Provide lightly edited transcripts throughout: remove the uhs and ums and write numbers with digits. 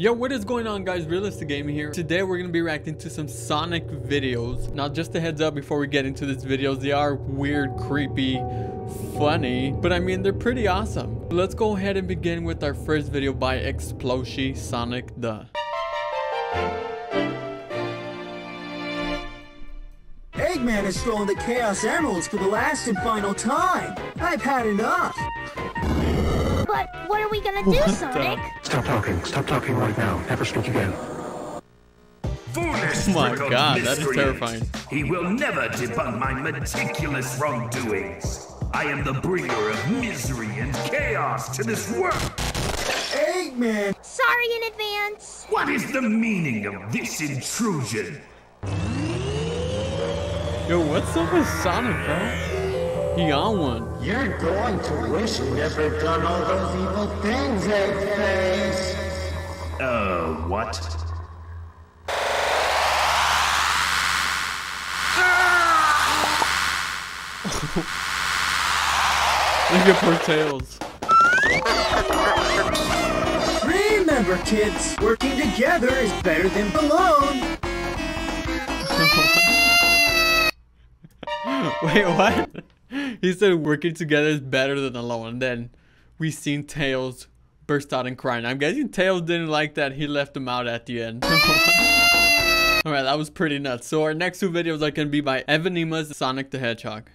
Yo, what is going on, guys? Realistic Gaming here. Today we're gonna be reacting to some Sonic videos. Now, just a heads up before we get into these videos, they are weird, creepy, funny, but I mean they're pretty awesome. Let's go ahead and begin with our first video by Xploshi, Sonic the. Eggman has stolen the Chaos Emeralds for the last and final time. I've had enough. But what are we gonna do, Sonic? Stop talking. Stop talking right now. Never speak again. Foolish, oh my God, that's terrifying. He will never debunk my meticulous wrongdoings. I am the bringer of misery and chaos to this world. Eggman! Sorry in advance. What is the meaning of this intrusion? Yo, what's up with Sonic, bro? He on one. You're going to wish you'd never done all those evil things, Eggface. What? Look at poor Tails. Remember, kids, working together is better than alone. Wait, what? He said working together is better than alone, and then we seen Tails burst out and crying. I'm guessing Tails didn't like that. He left him out at the end. Alright, that was pretty nuts. So our next two videos are going to be by Evanimas, Sonic the Hedgehog.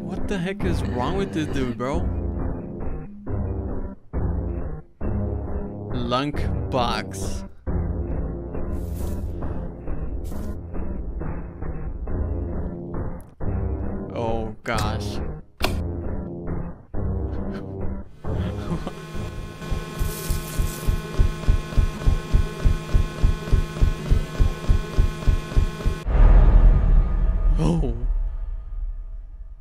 What the heck is wrong with this dude, bro? Lunk box. Oh gosh. Oh.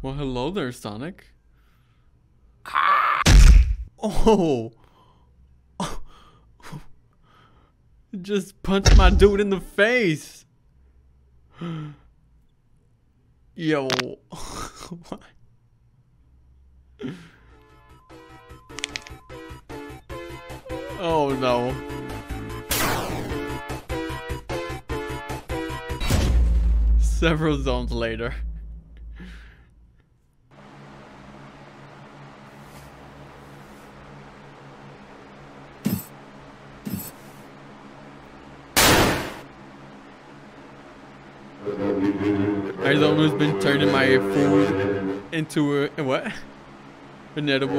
Well, hello there, Sonic. Oh. Just punched my dude in the face. Yo. What? Oh no. Several zones later. I've always been turning my food into a what? An edible.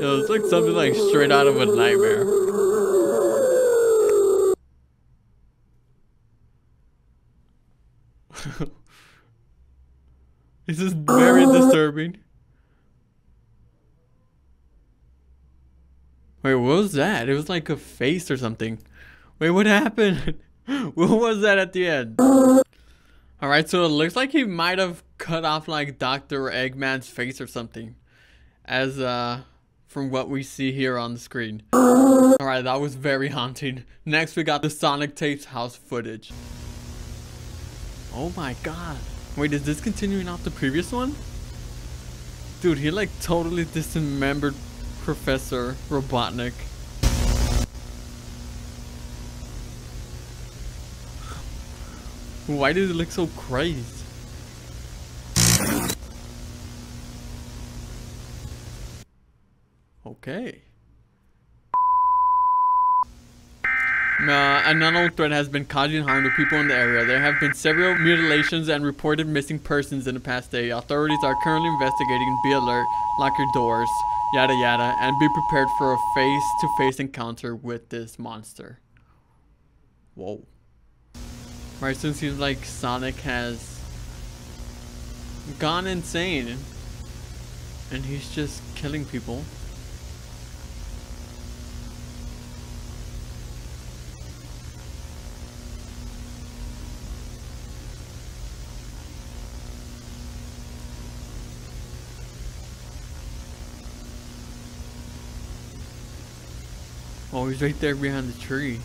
Yo, it's like something like straight out of a nightmare. This is very disturbing. Wait, what was that? It was like a face or something. Wait, what happened? What was that at the end? Alright, so it looks like he might have cut off like Dr. Eggman's face or something. As from what we see here on the screen. Alright, that was very haunting. Next we got the Sonic Tapes House footage. Oh my God. Wait, is this continuing off the previous one? Dude, he like totally dismembered Professor Robotnik. Why does it look so crazed? Okay. An unknown threat has been causing harm to people in the area. There have been several mutilations and reported missing persons in the past day. Authorities are currently investigating. Be alert, lock your doors, yada yada, and be prepared for a face-to-face encounter with this monster. Whoa. Right, so it seems like Sonic has gone insane. And he's just killing people. Oh, he's right there behind the tree.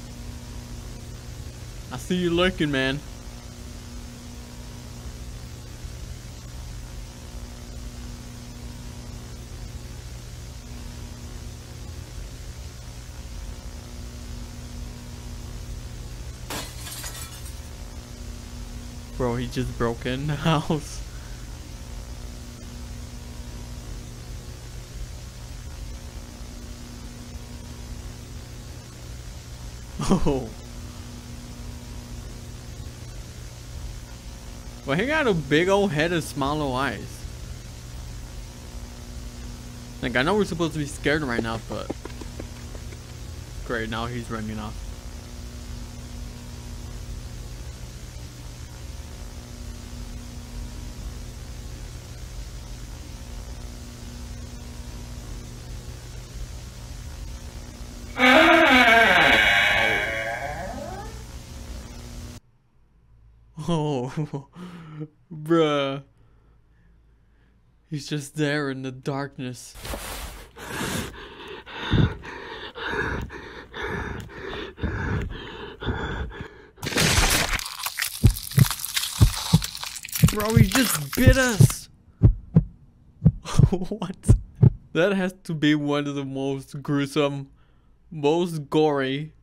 I see you lurking, man. Bro, he just broke in the house. Oh. Well, he got a big old head and small old eyes. Like, I know we're supposed to be scared right now, but... Great, now he's running off. Oh, bruh. He's just there in the darkness. Bro, he just bit us. What? That has to be one of the most gruesome, most gory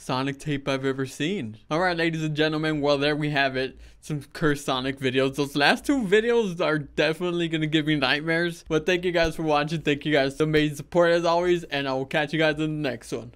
Sonic tape I've ever seen. Alright, ladies and gentlemen, well, there we have it. Some cursed Sonic videos. Those last two videos are definitely gonna give me nightmares. But thank you guys for watching. Thank you guys for the amazing support as always, and I will catch you guys in the next one.